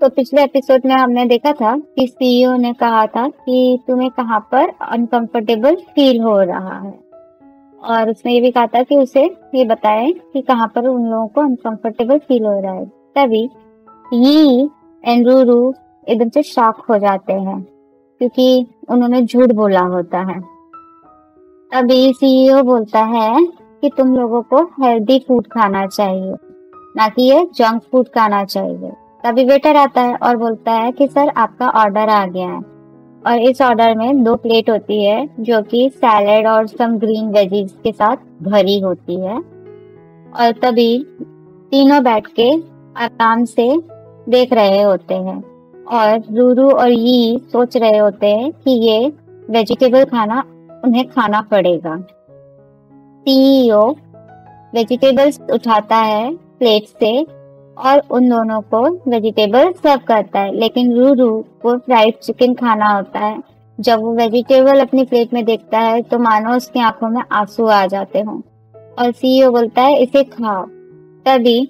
तो पिछले एपिसोड में हमने देखा था कि सीईओ ने कहा था कि तुम्हें कहाँ पर अनकंफर्टेबल फील हो रहा है, और उसने ये भी कहा था कि उसे ये बताएं कि कहाँ पर उन लोगों को अनकंफर्टेबल फील हो रहा है। तभी यी एंड रूरू एकदम से शॉक हो जाते हैं क्योंकि उन्होंने झूठ बोला होता है। तभी सीईओ बोलता है कि तुम लोगों को हेल्दी फूड खाना चाहिए, ना कि ये जंक फूड खाना चाहिए। तभी वेटर आता है और बोलता है कि सर आपका ऑर्डर आ गया है, और इस ऑर्डर में 2 प्लेट होती है जो कि सैलेड और सम ग्रीन वेजीज के साथ भरी होती है। और तभी तीनों बैठ के आराम से देख रहे होते हैं, और रूरू और यी सोच रहे होते हैं कि ये वेजिटेबल खाना उन्हें खाना पड़ेगा। सीईओ वेजिटेबल्स उठाता है प्लेट से और उन दोनों को वेजिटेबल सर्व करता है, लेकिन रूरू को फ्राइड चिकन खाना होता है। जब वो वेजिटेबल अपनी प्लेट में देखता है तो मानो उसकी आंखों में आंसू आ जाते हों, और सीईओ बोलता है इसे खाओ। तभी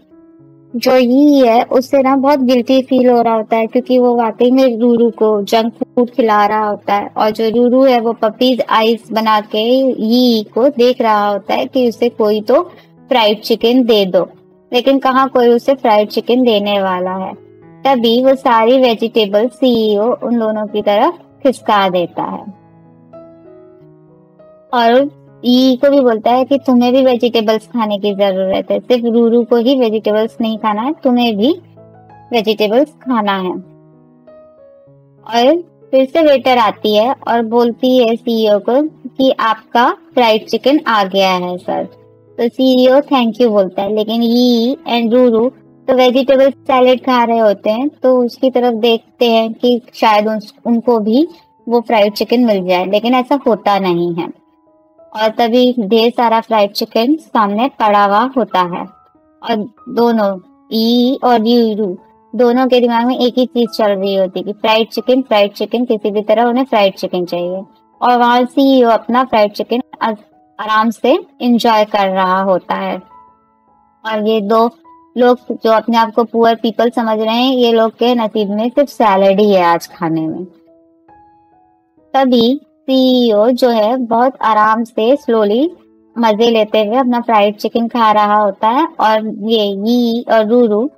जो यी है उससे ना बहुत गिल्टी फील हो रहा होता है क्योंकि वो वाकई में रूरू को जंक फूड खिला रहा होता है, और जो रूरू है वो पपीज आइस बना के यी को देख रहा होता है कि उसे कोई तो फ्राइड चिकन दे दो, लेकिन कहाँ कोई उसे फ्राइड चिकन देने वाला है। तभी वो सारी वेजिटेबल सीईओ उन दोनों की तरफ खिसका देता है, और यी को भी बोलता है कि तुम्हें भी वेजिटेबल्स खाने की जरूरत है, सिर्फ रूरू को ही वेजिटेबल्स नहीं खाना है, तुम्हें भी वेजिटेबल्स खाना है। और फिर से वेटर आती है और बोलती है सीईओ को कि आपका फ्राइड चिकन आ गया है सर। तो सीईओ थैंक यू बोलता है, लेकिन यी एंड रूरू तो वेजिटेबल सैलेड खा रहे होते हैं, तो उसकी तरफ देखते हैं कि शायद उनको भी वो फ्राइड चिकन मिल जाए, लेकिन ऐसा होता नहीं है। और तभी ढेर सारा फ्राइड चिकन सामने पड़ा हुआ होता है, और दोनों यी और रूरू दोनों के दिमाग में एक ही चीज चल रही होती है कि फ्राइड चिकन किसी भी तरह उन्हें फ्राइड चिकन चाहिए। और वहां सीईओ अपना फ्राइड चिकन आराम से एंजॉय कर रहा होता है, और ये 2 लोग जो अपने आप को पुअर पीपल समझ रहे हैं, ये लोग के नसीब में सिर्फ सैलेड ही है आज खाने में। तभी सीईओ जो है बहुत आराम से स्लोली मजे लेते हुए अपना फ्राइड चिकन खा रहा होता है, और ये यी और रूरू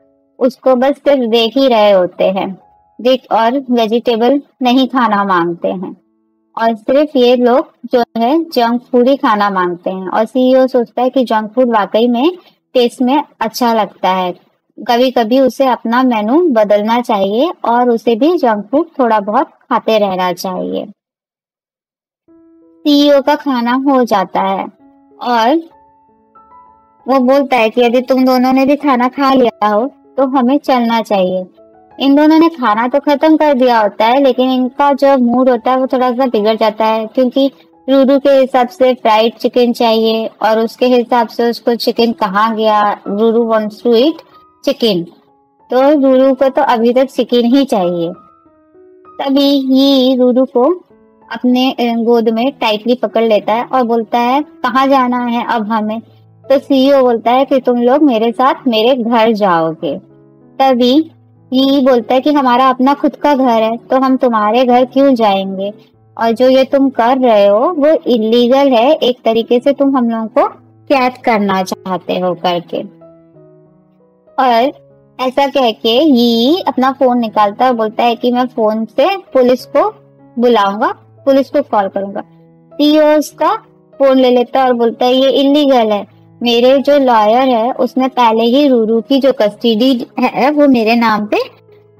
उसको बस सिर्फ देख ही रहे होते हैं और वेजिटेबल नहीं खाना मांगते हैं, और सिर्फ ये लोग जो है जंक फूड ही खाना मांगते हैं। और सीईओ सोचता है कि जंक फूड वाकई में टेस्ट में अच्छा लगता है, कभी कभी उसे अपना मेनू बदलना चाहिए और उसे भी जंक फूड थोड़ा बहुत खाते रहना चाहिए। सीईओ का खाना हो जाता है और वो बोलता है कि यदि तुम दोनों ने भी खाना खा लिया हो तो हमें चलना चाहिए। इन दोनों ने खाना तो खत्म कर दिया होता है, लेकिन इनका जो मूड होता है वो थोड़ा सा बिगड़ जाता है क्योंकि रूरू के हिसाब से फ्राइड चिकन चाहिए और उसके हिसाब से उसको चिकन कहाँ गया। Ruru wants to eat chicken, तो रूरू को तो अभी तक चिकन ही चाहिए। तभी यी रूरू को अपने गोद में टाइटली पकड़ लेता है और बोलता है कहाँ जाना है अब हमें। तो सीईओ बोलता है कि तुम लोग मेरे साथ मेरे घर जाओगे। तभी यही बोलता है कि हमारा अपना खुद का घर है तो हम तुम्हारे घर क्यों जाएंगे, और जो ये तुम कर रहे हो वो इलीगल है, एक तरीके से तुम हम लोगों को कैद करना चाहते हो करके। और ऐसा कह के यही अपना फोन निकालता है और बोलता है कि मैं फोन से पुलिस को बुलाऊंगा, पुलिस को कॉल करूंगा। सीईओ उसका फोन ले लेता और बोलता है ये इलीगल है, मेरे जो लॉयर है उसने पहले ही रूरू की जो कस्टडी है वो मेरे नाम पे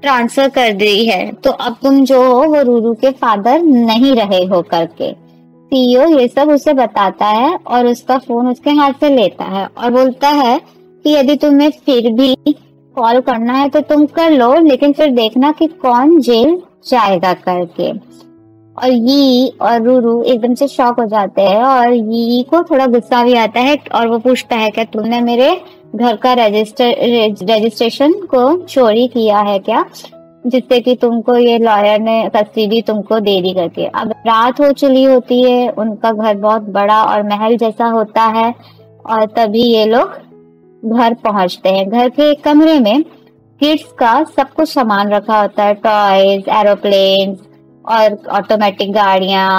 ट्रांसफर कर दी है, तो अब तुम जो हो वो रूरू के फादर नहीं रहे हो करके। सीईओ ये सब उसे बताता है और उसका फोन उसके हाथ से लेता है और बोलता है कि यदि तुम्हें फिर भी कॉल करना है तो तुम कर लो, लेकिन फिर देखना कि कौन जेल जाएगा करके। और यी और रूरू एकदम से शॉक हो जाते हैं, और यी को थोड़ा गुस्सा भी आता है और वो पूछता है क्या तुमने मेरे घर का रजिस्ट्रेशन को चोरी किया है क्या, जिससे कि तुमको ये लॉयर ने कस्टडी तुमको दे दी करके। अब रात हो चली होती है, उनका घर बहुत बड़ा और महल जैसा होता है, और तभी ये लोग घर पहुंचते हैं। घर के एक कमरे में किड्स का सब कुछ सामान रखा होता है, टॉयज, एरोप्लेन और ऑटोमेटिक गाड़ियां,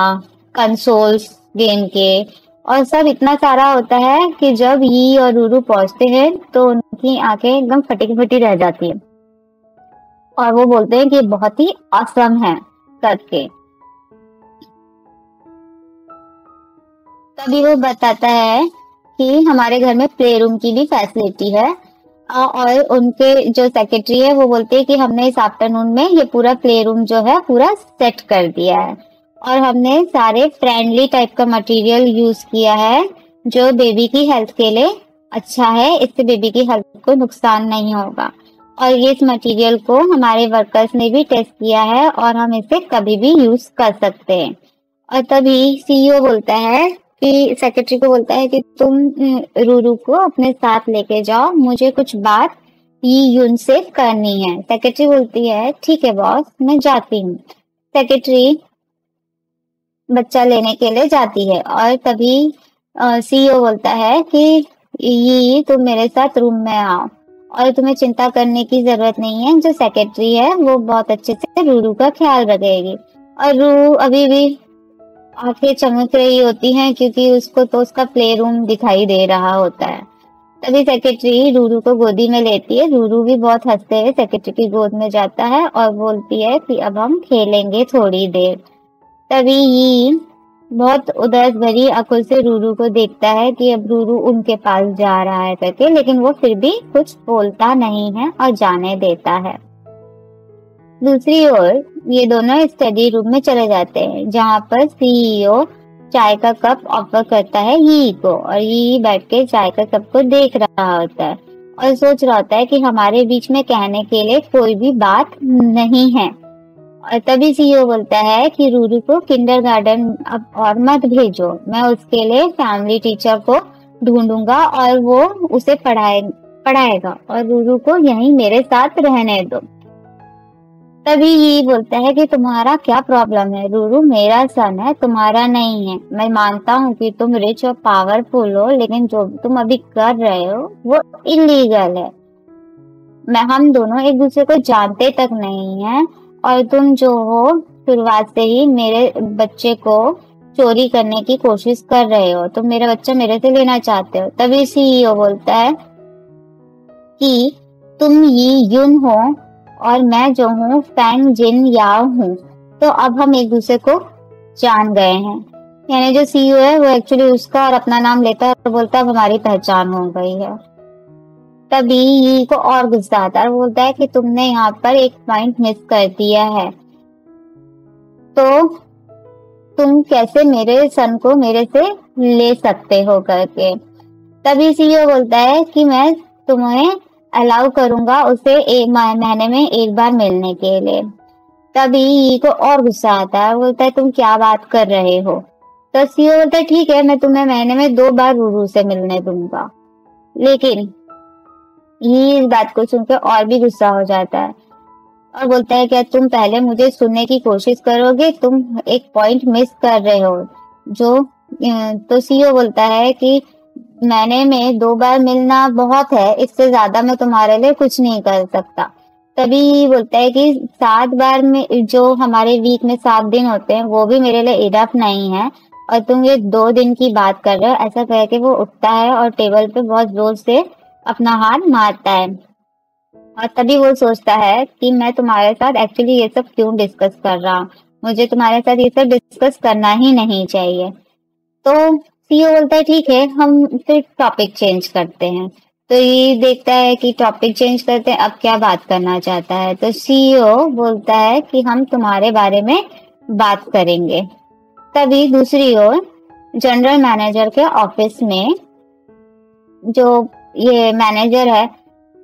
कंसोल्स गेम के, और सब इतना सारा होता है कि जब यी और रूरू पहुंचते हैं तो उनकी आंखें एकदम फटी की फटी रह जाती है और वो बोलते हैं कि बहुत ही ऑसम है करके। तभी वो बताता है कि हमारे घर में प्ले रूम की भी फैसिलिटी है, और उनके जो सेक्रेटरी है वो बोलते हैं कि हमने इस आफ्टरनून में ये पूरा प्ले रूम जो है पूरा सेट कर दिया है और हमने सारे फ्रेंडली टाइप का मटेरियल यूज किया है जो बेबी की हेल्थ के लिए अच्छा है, इससे बेबी की हेल्थ को नुकसान नहीं होगा, और ये इस मटेरियल को हमारे वर्कर्स ने भी टेस्ट किया है और हम इसे कभी भी यूज कर सकते हैं। और तभी सीईओ बोलता है कि सेक्रेटरी को बोलता है कि तुम रूरू को अपने साथ लेके जाओ, मुझे कुछ बात ये उनसे करनी है। सेक्रेटरी बोलती है ठीक है बॉस, मैं जाती हूँ। सेक्रेटरी बच्चा लेने के लिए जाती है और तभी सीईओ बोलता है कि ये तुम मेरे साथ रूम में आओ और तुम्हें चिंता करने की जरूरत नहीं है, जो सेक्रेटरी है वो बहुत अच्छे से रूरू का ख्याल रखेगी। और रू अभी भी आंखें चमक रही होती हैं क्योंकि उसको तो उसका प्ले रूम दिखाई दे रहा होता है। तभी सेक्रेटरी रूरू को गोदी में लेती है, रूरू भी बहुत हंसते हुए सेक्रेटरी की गोद में जाता है और बोलती है कि अब हम खेलेंगे थोड़ी देर। तभी यी बहुत उदास भरी आंखों से रूरू को देखता है कि अब रूरू उनके पास जा रहा है करके, लेकिन वो फिर भी कुछ बोलता नहीं है और जाने देता है। दूसरी ओर ये दोनों स्टडी रूम में चले जाते हैं जहाँ पर सीईओ चाय का कप ऑफर करता है यी को, और यी बैठ के चाय का कप को देख रहा होता है और सोच रहा होता है कि हमारे बीच में कहने के लिए कोई भी बात नहीं है। और तभी सीईओ बोलता है कि रूरू को किंडरगार्टन अब और मत भेजो, मैं उसके लिए फैमिली टीचर को ढूंढूंगा और वो उसे पढ़ाएगा और रूरू को यहीं मेरे साथ रहने दो। तभी ये बोलता है कि तुम्हारा क्या प्रॉब्लम है, रूरू मेरा सन है, तुम्हारा नहीं है। मैं मानता हूँ कि तुम रिच और पावरफुल हो, लेकिन जो तुम अभी कर रहे हो वो इलीगल है। हम दोनों एक दूसरे को जानते तक नहीं है और तुम जो हो शुरुआत से ही मेरे बच्चे को चोरी करने की कोशिश कर रहे हो, तुम मेरा बच्चा मेरे से लेना चाहते हो। तभी सीईओ बोलता है कि तुम यी यून हो और मैं जो हूँ फैंग जिनयाओ हूँ, तो अब हम एक दूसरे को जान गए हैं। यानी जो सीईओ है वो एक्चुअली उसका और अपना नाम लेता है और बोलता है अब हमारी पहचान हो गई है। तभी यी को और गुस्सा आता है, बोलता है कि तुमने यहाँ पर एक पॉइंट मिस कर दिया है, तो तुम कैसे मेरे सन को मेरे से ले सकते हो करके। तभी सीईओ बोलता है कि मैं तुम्हें अलाउ करूंगा उसे एक महीने में एक बार मिलने के लिए। तभी यी को और गुस्सा आता है, बोलता है तुम क्या बात कर रहे हो। तो सीईओ बोलता है ठीक है, मैं तुम्हें महीने में 2 बार रूरू से मिलने दूंगा। लेकिन ये इस बात को सुनकर और भी गुस्सा हो जाता है और बोलता है क्या तुम पहले मुझे सुनने की कोशिश करोगे, तुम एक पॉइंट मिस कर रहे हो जो। तो सीईओ बोलता है कि महीने में 2 बार मिलना बहुत है, इससे ज्यादा मैं तुम्हारे लिए कुछ नहीं कर सकता। तभी बोलता है कि 7 बार में जो हमारे वीक में 7 दिन होते हैं वो भी मेरे लिए इनफ नहीं है, और तुम ये 2 दिन की बात कर रहे हो। ऐसा कह के वो उठता है और टेबल पे बहुत जोर से अपना हाथ मारता है और तभी वो सोचता है कि मैं तुम्हारे साथ एक्चुअली ये सब क्यों डिस्कस कर रहा हूँ, मुझे तुम्हारे साथ ये सब डिस्कस करना ही नहीं चाहिए। तो सीईओ बोलता है ठीक है, हम फिर टॉपिक चेंज करते हैं। तो ये देखता है कि टॉपिक चेंज करते हैं, अब क्या बात करना चाहता है। तो सीईओ बोलता है कि हम तुम्हारे बारे में बात करेंगे। तभी दूसरी ओर जनरल मैनेजर के ऑफिस में जो ये मैनेजर है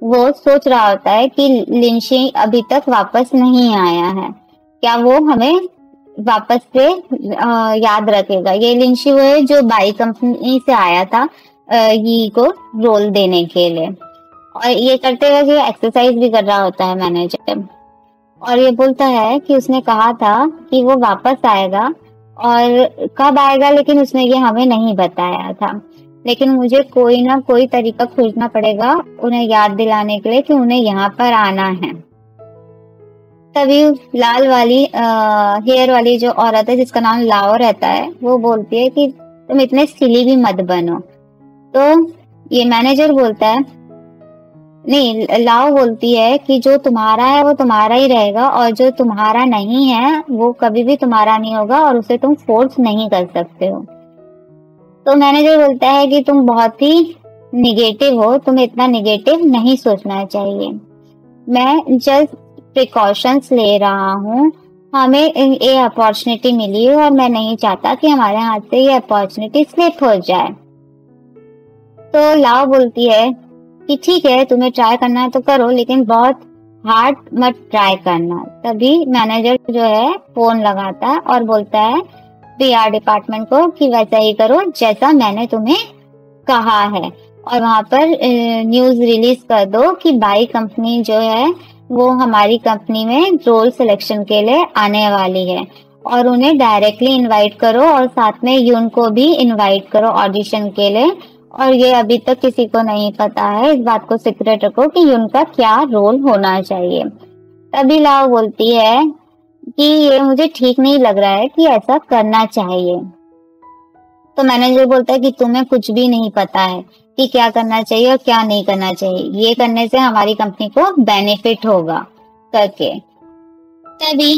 वो सोच रहा होता है कि लिंशी अभी तक वापस नहीं आया है, क्या वो हमें वापस से याद रखेगा। ये लिंशी वो है जो बाई कंपनी से आया था यी को रोल देने के लिए, और ये करते हुए एक्सरसाइज भी कर रहा होता है मैनेजर। और ये बोलता है कि उसने कहा था कि वो वापस आएगा और कब आएगा, लेकिन उसने ये हमें नहीं बताया था। लेकिन मुझे कोई ना कोई तरीका खोजना पड़ेगा उन्हें याद दिलाने के लिए कि उन्हें यहाँ पर आना है। तभी लाल वाली हेयर वाली जो औरत है जिसका नाम लाओ रहता है वो बोलती है कि तुम इतने सिली भी मत बनो। तो ये मैनेजर बोलता है, नहीं लाओ बोलती है कि जो तुम्हारा है वो तुम्हारा ही रहेगा और जो तुम्हारा नहीं है वो कभी भी तुम्हारा नहीं होगा और उसे तुम फोर्स नहीं कर सकते हो। तो मैनेजर बोलता है कि तुम बहुत ही निगेटिव हो, तुम्हें इतना निगेटिव नहीं सोचना चाहिए। मैं जस्ट प्रिकॉशंस ले रहा हूँ, हमें ये अपॉर्चुनिटी मिली है और मैं नहीं चाहता कि हमारे हाथ से ये अपॉर्चुनिटी स्लिप हो जाए। तो लाओ बोलती है कि ठीक है तुम्हें ट्राई करना है तो करो, लेकिन बहुत हार्ड मत ट्राई करना। तभी मैनेजर जो है फोन लगाता है और बोलता है पीआर डिपार्टमेंट को कि वैसा ही करो जैसा मैंने तुम्हें कहा है, और वहां पर न्यूज रिलीज कर दो कि बाई कंपनी जो है वो हमारी कंपनी में रोल सिलेक्शन के लिए आने वाली है, और उन्हें डायरेक्टली इन्वाइट करो और साथ में यून को भी इन्वाइट करो ऑडिशन के लिए। और ये अभी तक किसी को नहीं पता है, इस बात को सीक्रेट रखो कि उनका क्या रोल होना चाहिए। तभी लाओ बोलती है कि ये मुझे ठीक नहीं लग रहा है कि ऐसा करना चाहिए। तो मैनेजर बोलता है कि तुम्हें कुछ भी नहीं पता है कि क्या करना चाहिए और क्या नहीं करना चाहिए, ये करने से हमारी कंपनी को बेनिफिट होगा करके। तभी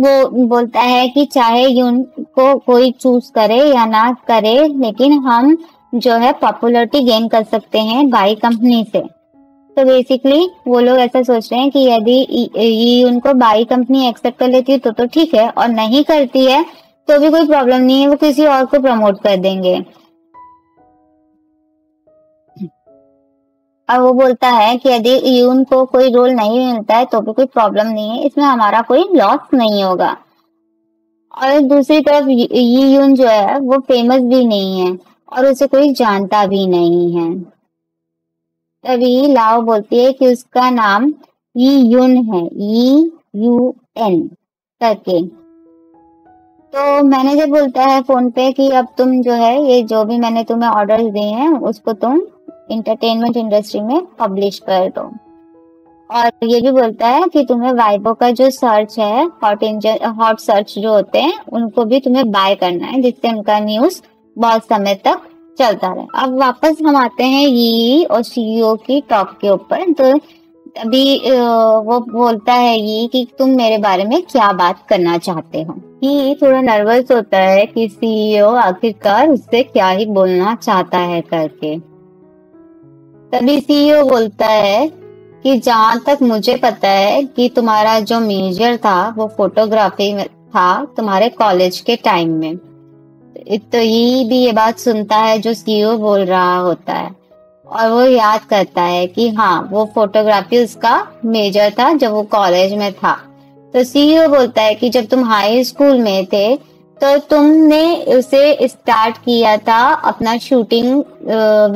वो बोलता है कि चाहे यून को कोई चूज करे या ना करे, लेकिन हम जो है पॉपुलैरिटी गेन कर सकते हैं बाई कंपनी से। तो बेसिकली वो लोग ऐसा सोच रहे हैं कि यदि उनको बाई कंपनी एक्सेप्ट कर लेती है तो ठीक है, और नहीं करती है तो भी कोई प्रॉब्लम नहीं है, वो किसी और को प्रमोट कर देंगे। और वो बोलता है कि यदि यून को कोई रोल नहीं मिलता है तो भी कोई प्रॉब्लम नहीं है, इसमें हमारा कोई लॉस नहीं होगा। और दूसरी तरफ यी यून जो है वो फेमस भी नहीं है और उसे कोई जानता भी नहीं है। तभी लाओ बोलती है कि उसका नाम यी यून है, YUN करके। तो मैनेजर बोलता है फोन पे कि अब तुम जो है ये जो भी मैंने तुम्हें ऑर्डर्स दिए हैं उसको तुम एंटरटेनमेंट इंडस्ट्री में पब्लिश कर दो। और ये भी बोलता है कि तुम्हें वाइबो का जो सर्च है हॉट सर्च जो होते हैं उनको भी तुम्हें बाय करना है, जिससे उनका न्यूज बहुत समय तक चलता रहे। अब वापस हम आते हैं यी और सीईओ की टॉक के ऊपर। तो अभी वो बोलता है यी कि तुम मेरे बारे में क्या बात करना चाहते हो। यी थोड़ा नर्वस होता है कि सीईओ आखिरकार उससे क्या ही बोलना चाहता है करके। तभी सीईओ बोलता है कि जहाँ तक मुझे पता है कि तुम्हारा जो मेजर था वो फोटोग्राफी में था तुम्हारे कॉलेज के टाइम में। तो यही भी ये बात सुनता है जो सीईओ बोल रहा होता है, और वो याद करता है कि हाँ वो फोटोग्राफी उसका मेजर था जब वो कॉलेज में था। तो सीईओ बोलता है कि जब तुम हाई स्कूल में थे तो तुमने उसे स्टार्ट किया था, अपना शूटिंग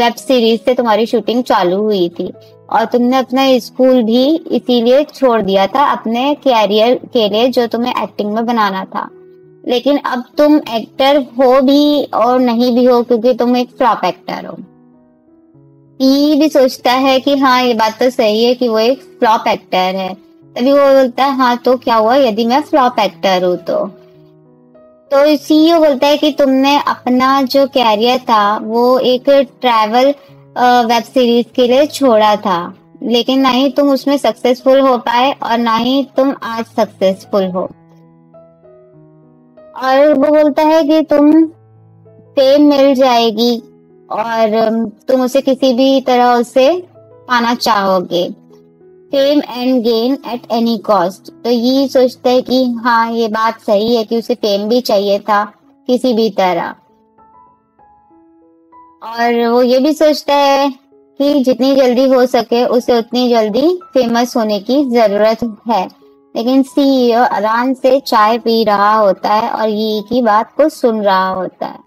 वेब सीरीज से तुम्हारी शूटिंग चालू हुई थी, और तुमने अपना स्कूल भी इसीलिए छोड़ दिया था अपने कैरियर के लिए जो तुम्हें एक्टिंग में बनाना था। लेकिन अब तुम एक्टर हो भी और नहीं भी हो क्योंकि तुम एक फ्लॉप एक्टर हो। ये भी सोचता है कि हाँ ये बात तो सही है कि वो एक फ्लॉप एक्टर है। तभी वो बोलता है हाँ तो क्या हुआ यदि मैं फ्लॉप एक्टर हूँ तो सीईओ बोलता है कि तुमने अपना जो कैरियर था वो एक ट्रैवल वेब सीरीज के लिए छोड़ा था, लेकिन ना ही तुम उसमें सक्सेसफुल हो पाए और ना ही तुम आज सक्सेसफुल हो। और वो बोलता है कि तुम फेम मिल जाएगी और तुम उसे किसी भी तरह उसे पाना चाहोगे, fame and gain at any cost. तो ये सोचता है कि हाँ ये बात सही है कि उसे फेम भी चाहिए था किसी भी तरह। और वो ये भी सोचता है कि जितनी जल्दी हो सके उसे उतनी जल्दी फेमस होने की जरूरत है। लेकिन सीईओ आराम से चाय पी रहा होता है और यी की बात को सुन रहा होता है।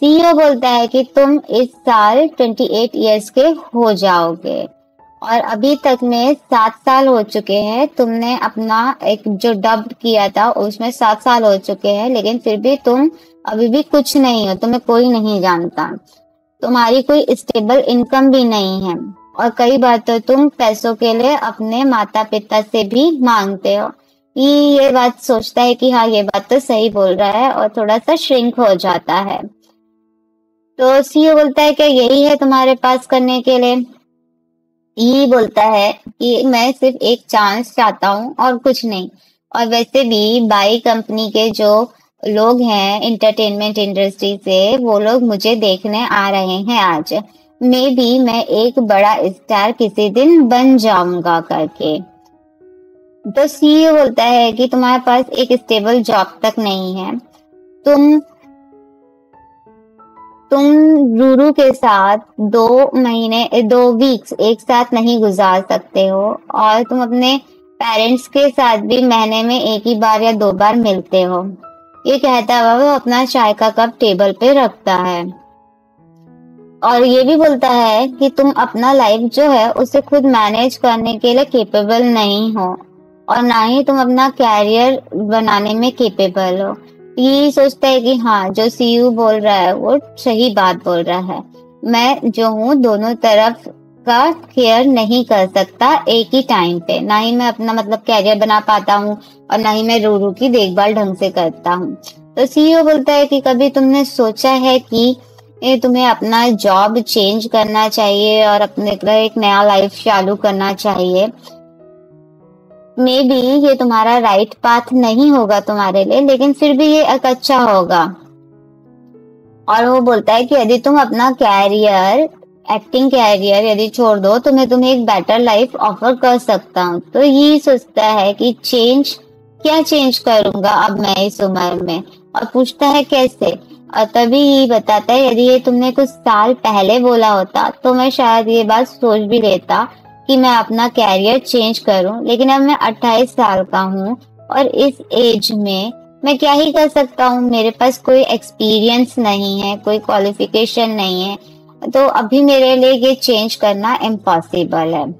सीईओ बोलता है कि तुम इस साल 28 इयर्स के हो जाओगे और अभी तक में 7 साल हो चुके हैं। तुमने अपना एक जो डब्ड किया था उसमें 7 साल हो चुके हैं, लेकिन फिर भी तुम अभी भी कुछ नहीं हो, तुम्हें कोई नहीं जानता, तुम्हारी कोई स्टेबल इनकम भी नहीं है और कई बार तो तुम पैसों के लिए अपने माता पिता से भी मांगते हो। ये बात सोचता है कि हाँ ये बात तो सही बोल रहा है और थोड़ा सा श्रिंक हो जाता है। तो सीईओ बोलता है क्या यही है तुम्हारे पास करने के लिए? यही बोलता है कि मैं सिर्फ एक चांस चाहता हूँ और कुछ नहीं, और वैसे भी बाई कंपनी के जो लोग हैं एंटरटेनमेंट इंडस्ट्री से वो लोग मुझे देखने आ रहे हैं आज, मे भी मैं एक बड़ा स्टार किसी दिन बन जाऊंगा करके। तो सीईओ बोलता है कि तुम्हारे पास एक स्टेबल जॉब तक नहीं है, तुम रूरू के साथ 2 वीक्स एक साथ नहीं गुजार सकते हो और तुम अपने पेरेंट्स के साथ भी महीने में एक ही बार या 2 बार मिलते हो। ये कहता हुआ वो अपना चाय का कप टेबल पे रखता है और ये भी बोलता है कि तुम अपना लाइफ जो है उसे खुद मैनेज करने के लिए केपेबल नहीं हो और ना ही तुम अपना कैरियर बनाने में केपेबल हो। ये सोचता है कि हाँ जो सीईओ बोल रहा है वो सही बात बोल रहा है, मैं जो हूँ दोनों तरफ का केयर नहीं कर सकता एक ही टाइम पे, ना ही मैं अपना मतलब कैरियर बना पाता हूँ और ना ही मैं रूरू की देखभाल ढंग से करता हूँ। तो सीईओ बोलता है कि कभी तुमने सोचा है कि तुम्हें अपना जॉब चेंज करना चाहिए और अपने एक नया लाइफ चालू करना चाहिए? मे बी ये तुम्हारा राइट पाथ नहीं होगा तुम्हारे लिए, लेकिन फिर भी ये एक अच्छा होगा। और वो बोलता है कि यदि तुम अपना कैरियर एक्टिंग कैरियर यदि छोड़ दो तो मैं तुम्हें एक बेटर लाइफ ऑफर कर सकता हूँ। तो ये सोचता है कि क्या चेंज करूंगा अब मैं इस उम्र में, और पूछता है कैसे, और तभी ये बताता है यदि ये तुमने कुछ साल पहले बोला होता तो मैं शायद ये बात सोच भी लेता कि मैं अपना कैरियर चेंज करूं, लेकिन अब मैं 28 साल का हूं और इस एज में मैं क्या ही कर सकता हूं, मेरे पास कोई एक्सपीरियंस नहीं है, कोई क्वालिफिकेशन नहीं है, तो अभी मेरे लिए ये चेंज करना इम्पॉसिबल है।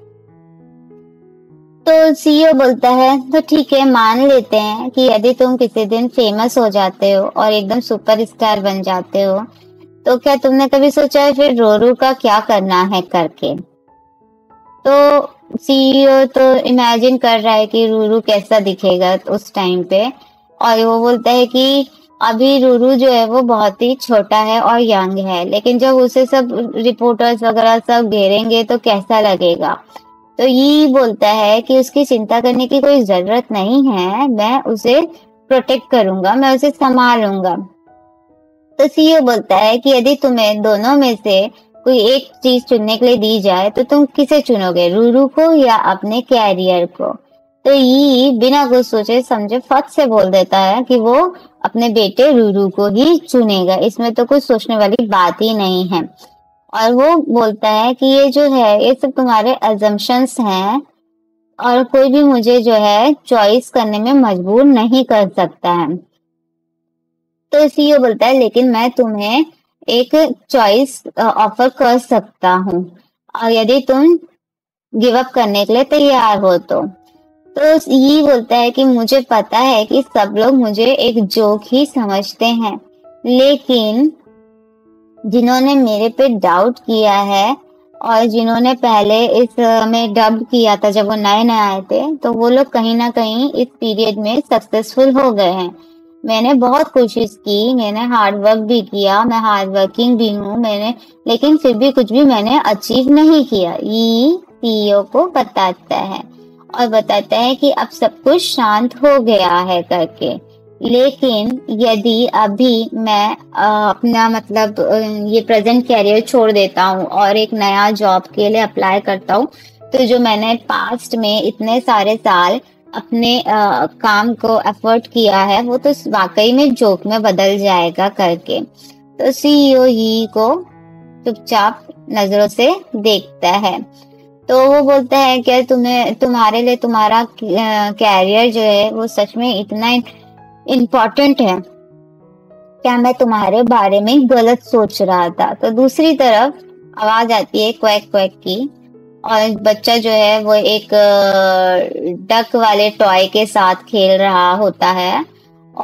तो सीईओ बोलता है तो ठीक है, मान लेते हैं कि यदि तुम किसी दिन फेमस हो जाते हो और एकदम सुपरस्टार बन जाते हो तो क्या तुमने कभी सोचा है फिर रूरू का क्या करना है करके? तो सीईओ तो इमेजिन कर रहा है कि रूरू कैसा दिखेगा उस टाइम पे, और वो बोलता है कि अभी रूरू जो है वो बहुत ही छोटा है और यंग है, लेकिन जब उसे सब रिपोर्टर्स वगैरह सब घेरेंगे तो कैसा लगेगा? तो ये बोलता है कि उसकी चिंता करने की कोई जरूरत नहीं है, मैं उसे प्रोटेक्ट करूंगा, मैं उसे संभालूंगा। तो सीईओ बोलता है कि यदि तुम्हें दोनों में से कोई एक चीज चुनने के लिए दी जाए तो तुम किसे चुनोगे, रूरू को या अपने कैरियर को? तो ये बिना कुछ सोचे समझे फट से बोल देता है कि वो अपने बेटे रूरू को ही चुनेगा, इसमें तो कुछ सोचने वाली बात ही नहीं है। और वो बोलता है कि ये जो है ये सब तुम्हारे अजम्पशंस हैं और कोई भी मुझे जो है चॉइस करने में मजबूर नहीं कर सकता है। तो सीईओ बोलता है लेकिन मैं तुम्हें एक चॉइस ऑफर कर सकता हूँ और यदि तुम गिव अप करने के लिए तैयार हो तो ये बोलता है कि मुझे पता है कि सब लोग मुझे एक जोक ही समझते हैं, लेकिन जिन्होंने मेरे पे डाउट किया है और जिन्होंने पहले इस में डब किया था जब वो नए आए थे तो वो लोग कहीं ना कहीं इस पीरियड में सक्सेसफुल हो गए हैं। मैंने बहुत कोशिश की, मैंने हार्ड वर्क भी किया, मैं हार्ड वर्किंग भी हूँ मैंने, लेकिन फिर भी कुछ भी मैंने अचीव नहीं किया। ये सीईओ को बताता है और बताता है कि अब सब कुछ शांत हो गया है करके, लेकिन यदि अभी मैं अपना मतलब ये प्रेजेंट कैरियर छोड़ देता हूँ और एक नया जॉब के लिए अप्लाई करता हूँ तो जो मैंने पास्ट में इतने सारे साल अपने काम को एफर्ट किया है वो तो वाकई में जोक में बदल जाएगा करके। तो सीईओ यी को चुपचाप नजरों से देखता है। तो वो बोलता है कि तुम्हारे लिए तुम्हारा कैरियर जो है वो सच में इतना इम्पोर्टेंट है, क्या मैं तुम्हारे बारे में गलत सोच रहा था? तो दूसरी तरफ आवाज आती है क्वैक क्वैक की और बच्चा जो है वो एक डक वाले टॉय के साथ खेल रहा होता है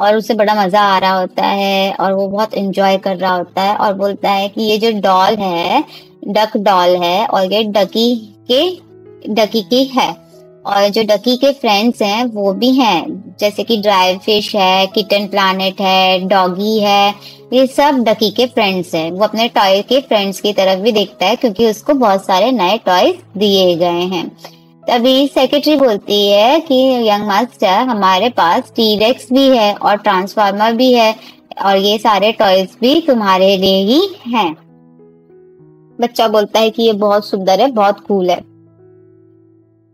और उसे बड़ा मजा आ रहा होता है और वो बहुत एंजॉय कर रहा होता है और बोलता है कि ये जो डॉल है डक डॉल है और ये डकी की है और जो डकी के फ्रेंड्स हैं वो भी हैं, जैसे कि ड्राई फिश है, किटन प्लानेट है, डॉगी है, ये सब डकी के फ्रेंड्स हैं। वो अपने टॉय के फ्रेंड्स की तरफ भी देखता है क्योंकि उसको बहुत सारे नए टॉयज दिए गए हैं। तभी सेक्रेटरी बोलती है कि यंग मास्टर, हमारे पास टीरेक्स भी है और ट्रांसफार्मर भी है और ये सारे टॉयज भी तुम्हारे लिए ही हैं। बच्चा बोलता है कि ये बहुत सुंदर है, बहुत कूल है।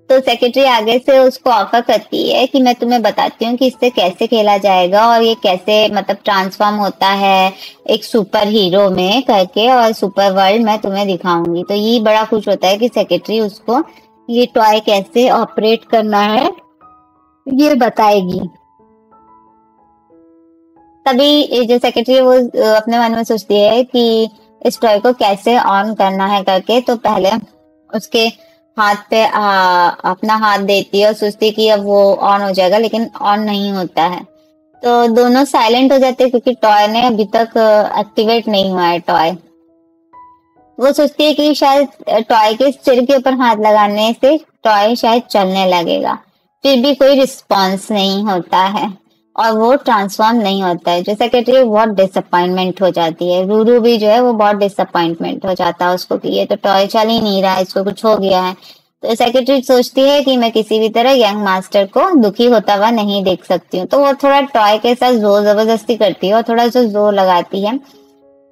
तो सेक्रेटरी आगे से उसको ऑफर करती है कि मैं तुम्हें बताती हूँ कि इससे कैसे खेला जाएगा और ये कैसे मतलब ट्रांसफॉर्म होता है एक सुपर हीरो में करके और सुपर वर्ल्ड मैं तुम्हें दिखाऊंगी। तो ये बड़ा खुश होता है कि सेक्रेटरी उसको ये टॉय कैसे ऑपरेट करना है ये बताएगी। तभी जो सेक्रेटरी वो अपने मन में सोचती है कि इस टॉय को कैसे ऑन करना है करके, तो पहले उसके हाथ पे अपना हाथ देती है और सोचती है कि अब वो ऑन हो जाएगा, लेकिन ऑन नहीं होता है। तो दोनों साइलेंट हो जाते हैं क्योंकि टॉय ने अभी तक एक्टिवेट नहीं हुआ है टॉय। वो सोचती है कि शायद टॉय के सिर के ऊपर हाथ लगाने से टॉय शायद चलने लगेगा, फिर भी कोई रिस्पॉन्स नहीं होता है और वो ट्रांसफॉर्म नहीं होता है। जो सेक्रेटरी बहुत डिसअपॉइंटमेंट हो जाती है, रूरू भी जो है वो बहुत डिसअपॉइंटमेंट हो जाता है उसको कि ये तो टॉय चल ही नहीं रहा, इसको कुछ हो गया है। तो सेक्रेटरी सोचती है कि मैं किसी भी तरह यंग मास्टर को दुखी होता हुआ नहीं देख सकती हूँ। तो वो थोड़ा टॉय के साथ जोर जबरदस्ती करती है और थोड़ा सा जोर लगाती है।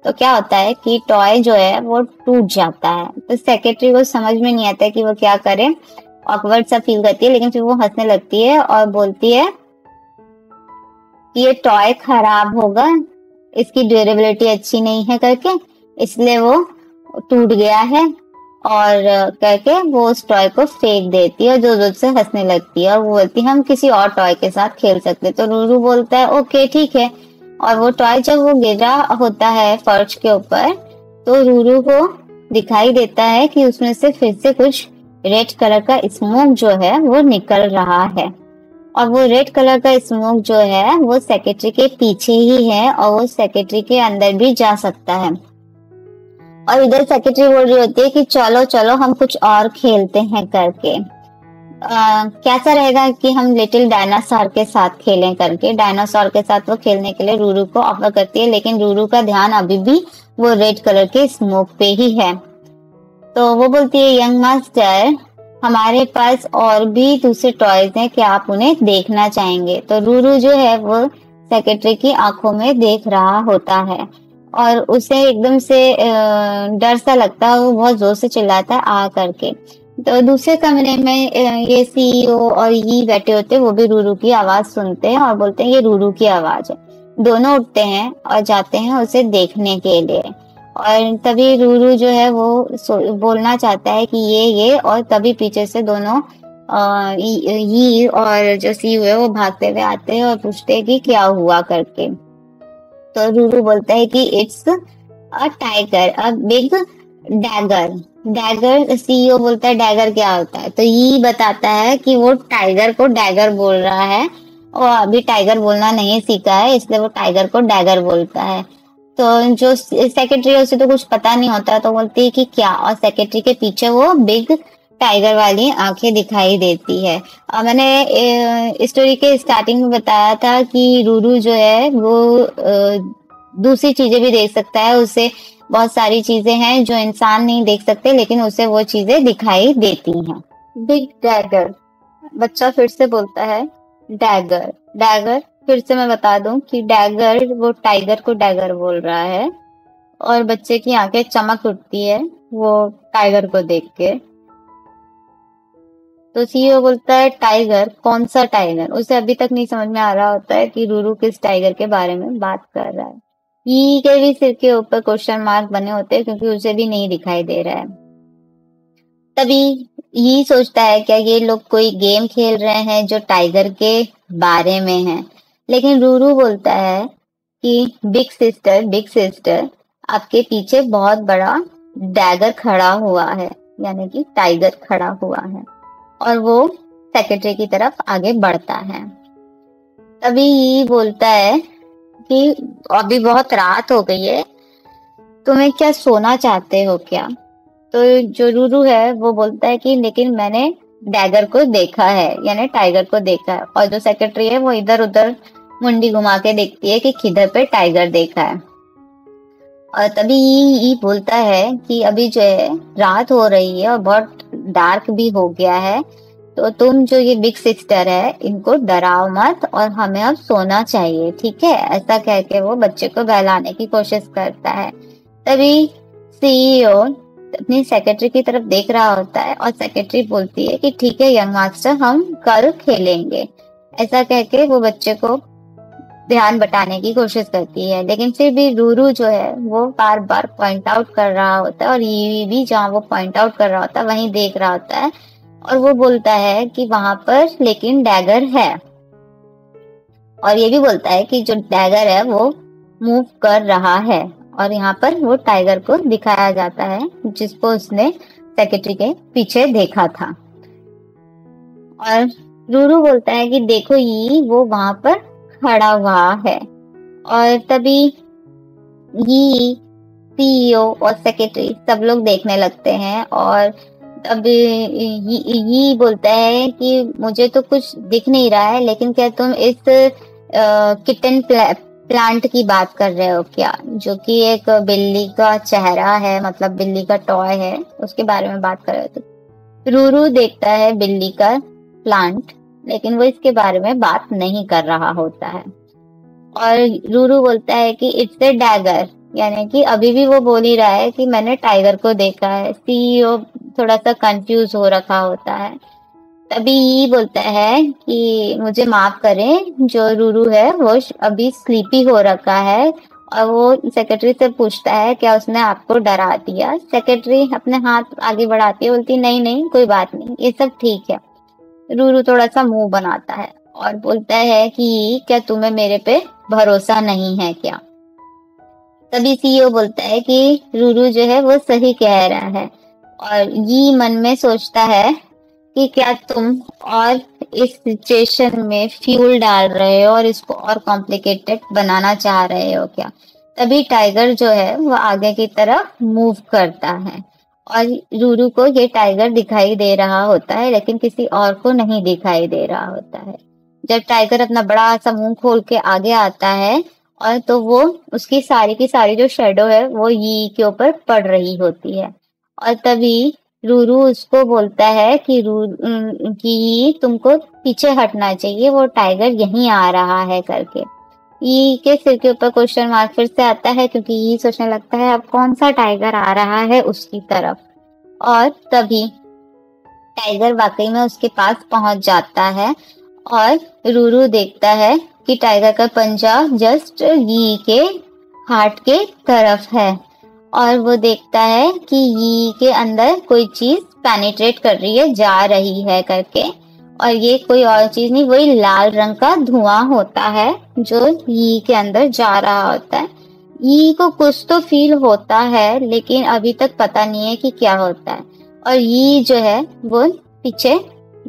तो क्या होता है कि टॉय जो है वो टूट जाता है। तो सेक्रेटरी को समझ में नहीं आता कि वो क्या करे, ऑकवर्ड सा फील करती है, लेकिन फिर वो हंसने लगती है और बोलती है ये टॉय खराब होगा, इसकी ड्यूरेबिलिटी अच्छी नहीं है करके, इसलिए वो टूट गया है और करके वो उस टॉय को फेंक देती है और जोर-जोर से हंसने लगती है और वो बोलती है हम किसी और टॉय के साथ खेल सकते। तो रूरू बोलता है ओके ठीक है। और वो टॉय जब वो गिरा होता है फर्श के ऊपर तो रूरू को दिखाई देता है कि उसमें से फिर से कुछ रेड कलर का स्मोक जो है वो निकल रहा है और वो रेड कलर का स्मोक जो है वो सेक्रेटरी के पीछे ही है और वो सेक्रेटरी के अंदर भी जा सकता है। और इधर सेक्रेटरी बोल रही होती है कि चलो चलो हम कुछ और खेलते हैं करके, कैसा रहेगा कि हम लिटिल डायनासोर के साथ खेलें करके। डायनासोर के साथ वो खेलने के लिए रूरू को ऑफर करती है, लेकिन रूरू का ध्यान अभी भी वो रेड कलर के स्मोक पे ही है। तो वो बोलती है यंग मास्टर, हमारे पास और भी दूसरे टॉयज हैं, क्या आप उन्हें देखना चाहेंगे? तो रूरू जो है वो सेक्रेटरी की आंखों में देख रहा होता है और उसे एकदम से डर सा लगता है। वो बहुत जोर से चिल्लाता है आ करके। तो दूसरे कमरे में ये सीईओ और यी बैठे होते हैं, वो भी रूरू की आवाज सुनते हैं और बोलते हैं ये रूरू की आवाज है। दोनों उठते हैं और जाते हैं उसे देखने के लिए और तभी रूरू जो है वो बोलना चाहता है कि ये और तभी पीछे से दोनों यी और जो सीईओ है वो भागते हुए आते हैं और पूछते हैं कि क्या हुआ करके। तो रूरू बोलता है कि it's a tiger, a big dagger. Dagger, CEO बोलता है डैगर क्या होता है? तो यी बताता है कि वो टाइगर को डैगर बोल रहा है और अभी टाइगर बोलना नहीं सीखा है, इसलिए वो टाइगर को डैगर बोलता है। तो जो सेक्रेटरी है उसे तो कुछ पता नहीं होता, तो बोलती है कि क्या, और सेक्रेटरी के पीछे वो बिग टाइगर वाली आंखें दिखाई देती है। और मैंने स्टोरी के स्टार्टिंग में बताया था कि रूरू जो है वो दूसरी चीजें भी देख सकता है, उसे बहुत सारी चीजें हैं जो इंसान नहीं देख सकते, लेकिन उसे वो चीजें दिखाई देती हैं। बिग डैगर, बच्चा फिर से बोलता है डैगर डैगर। फिर से मैं बता दूं कि डैगर वो टाइगर को डैगर बोल रहा है और बच्चे की आंखें चमक उठती है वो टाइगर को देख के। तो सीईओ बोलता है टाइगर, कौन सा टाइगर? उसे अभी तक नहीं समझ में आ रहा होता है कि रूरू किस टाइगर के बारे में बात कर रहा है। यी के भी सिर के ऊपर क्वेश्चन मार्क बने होते हैं क्योंकि उसे भी नहीं दिखाई दे रहा है। तभी यी सोचता है क्या ये लोग कोई गेम खेल रहे हैं जो टाइगर के बारे में है, लेकिन रूरू बोलता है कि बिग सिस्टर आपके पीछे बहुत बड़ा डैगर खड़ा हुआ है, यानी कि टाइगर खड़ा हुआ है। और वो सेक्रेटरी की तरफ आगे बढ़ता है। अभी ये बोलता है कि अभी बहुत रात हो गई है, तुम्हें क्या सोना चाहते हो क्या? तो जो रूरू है वो बोलता है कि लेकिन मैंने डैगर को देखा है, यानी टाइगर को देखा है। और जो सेक्रेटरी है वो इधर उधर मुंडी घुमा के देखती है कि किधर पे टाइगर देखा है। और तभी ये बोलता है कि अभी जो है रात हो रही है और बहुत डार्क भी हो गया है, तो तुम जो ये बिग सिस्टर है इनको डराओ मत और हमें अब सोना चाहिए, ठीक है? ऐसा कह के वो बच्चे को बहलाने की कोशिश करता है। तभी सीईओ अपनी सेक्रेटरी की तरफ देख रहा होता है और सेक्रेटरी बोलती है कि ठीक है यंग मास्टर, हम कल खेलेंगे। ऐसा कह के वो बच्चे को ध्यान बटाने की कोशिश करती है, लेकिन फिर भी रूरू जो है वो बार बार पॉइंट आउट कर रहा होता है और ये भी जहाँ वो पॉइंट आउट कर रहा होता है वहीं देख रहा होता है। और वो बोलता है कि वहां पर लेकिन डैगर है, और ये भी बोलता है कि जो डैगर है वो मूव कर रहा है। और यहाँ पर वो टाइगर को दिखाया जाता है जिसको उसने सेक्रेटरी के पीछे देखा था। और रूरू बोलता है कि देखो ये वो वहां पर खड़ा हुआ है। और तभी ये सीईओ और सेक्रेटरी सब लोग देखने लगते हैं। और तभी ये बोलता है कि मुझे तो कुछ दिख नहीं रहा है, लेकिन क्या तुम इस किटन प्लांट की बात कर रहे हो क्या, जो कि एक बिल्ली का चेहरा है, मतलब बिल्ली का टॉय है, उसके बारे में बात कर रहे हो? तो रूरू देखता है बिल्ली का प्लांट, लेकिन वो इसके बारे में बात नहीं कर रहा होता है। और रूरू बोलता है कि इट्स अ डैगर, यानी कि अभी भी वो बोल ही रहा है कि मैंने टाइगर को देखा है। सीईओ थोड़ा सा कंफ्यूज हो रखा होता है। तभी ये बोलता है कि मुझे माफ करें, जो रूरू है वो अभी स्लीपी हो रखा है। और वो सेक्रेटरी से पूछता है क्या उसने आपको डरा दिया? सेक्रेटरी अपने हाथ आगे बढ़ाती है, बोलती नहीं कोई बात नहीं, ये सब ठीक है। रूरू थोड़ा सा मुंह बनाता है और बोलता है कि क्या तुम्हें मेरे पे भरोसा नहीं है क्या? तभी सीईओ बोलता है कि रूरू जो है वो सही कह रहा है। और ये मन में सोचता है कि क्या तुम और इस सिचुएशन में फ्यूल डाल रहे हो और इसको और कॉम्प्लिकेटेड बनाना चाह रहे हो क्या? तभी टाइगर जो है वो आगे की तरफ मूव करता है और रूरू को ये टाइगर दिखाई दे रहा होता है, लेकिन किसी और को नहीं दिखाई दे रहा होता है। जब टाइगर अपना बड़ा सा मुंह खोल के आगे आता है और तो वो उसकी सारी की सारी जो शेडो है वो यी के ऊपर पड़ रही होती है। और तभी रूरू उसको बोलता है कि यी तुमको पीछे हटना चाहिए, वो टाइगर यहीं आ रहा है करके। यी के सिर के ऊपर क्वेश्चन मार्क फिर से आता है, क्योंकि यी सोचने लगता है अब कौन सा टाइगर आ रहा है उसकी तरफ। और तभी टाइगर वाकई में उसके पास पहुंच जाता है और रूरू देखता है कि टाइगर का पंजा जस्ट यी के हार्ट के तरफ है। और वो देखता है कि यी के अंदर कोई चीज पेनिट्रेट कर रही है, जा रही है करके। और ये कोई और चीज नहीं, वही लाल रंग का धुआं होता है जो यी के अंदर जा रहा होता है। यी को कुछ तो फील होता है, लेकिन अभी तक पता नहीं है कि क्या होता है। और यी जो है वो पीछे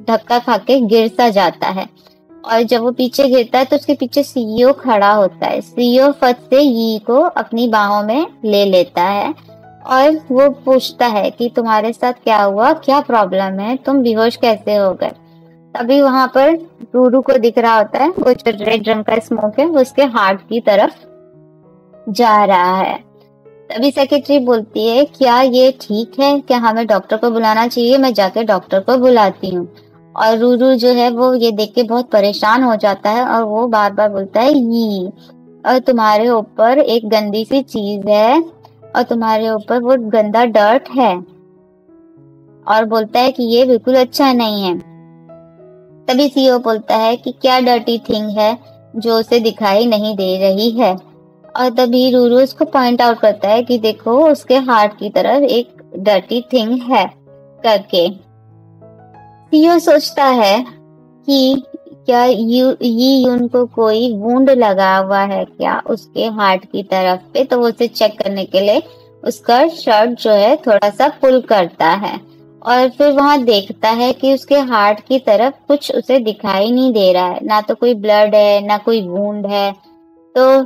धक्का खा के गिर सा जाता है। और जब वो पीछे गिरता है तो उसके पीछे सीईओ खड़ा होता है। सीईओ फट से यी को अपनी बाहों में ले लेता है और वो पूछता है कि तुम्हारे साथ क्या हुआ, क्या प्रॉब्लम है, तुम बेहोश कैसे हो गए? तभी वहां पर रूरू को दिख रहा होता है वो जो रेड रंग का स्मोक है वो उसके हार्ट की तरफ जा रहा है। तभी सेक्रेटरी बोलती है क्या ये ठीक है, क्या हमें डॉक्टर को बुलाना चाहिए? मैं जाके डॉक्टर को बुलाती हूँ। और रूरू जो है वो ये देख के बहुत परेशान हो जाता है और वो बार बार बोलता है यी और तुम्हारे ऊपर एक गंदी सी चीज है और तुम्हारे ऊपर वो गंदा डर्ट है, और बोलता है कि ये बिल्कुल अच्छा नहीं है। तभी सीईओ बोलता है कि क्या डर्टी थिंग है जो उसे दिखाई नहीं दे रही है। और तभी रूरू उसको पॉइंट आउट करता है कि देखो उसके हार्ट की तरफ एक डर्टी थिंग है करके। सीईओ सोचता है कि क्या यी उनको कोई वुंड लगा हुआ है क्या उसके हार्ट की तरफ पे, तो वो उसे चेक करने के लिए उसका शर्ट जो है थोड़ा सा पुल करता है। और फिर वहां देखता है कि उसके हार्ट की तरफ कुछ उसे दिखाई नहीं दे रहा है, ना तो कोई ब्लड है ना कोई वूंड है। तो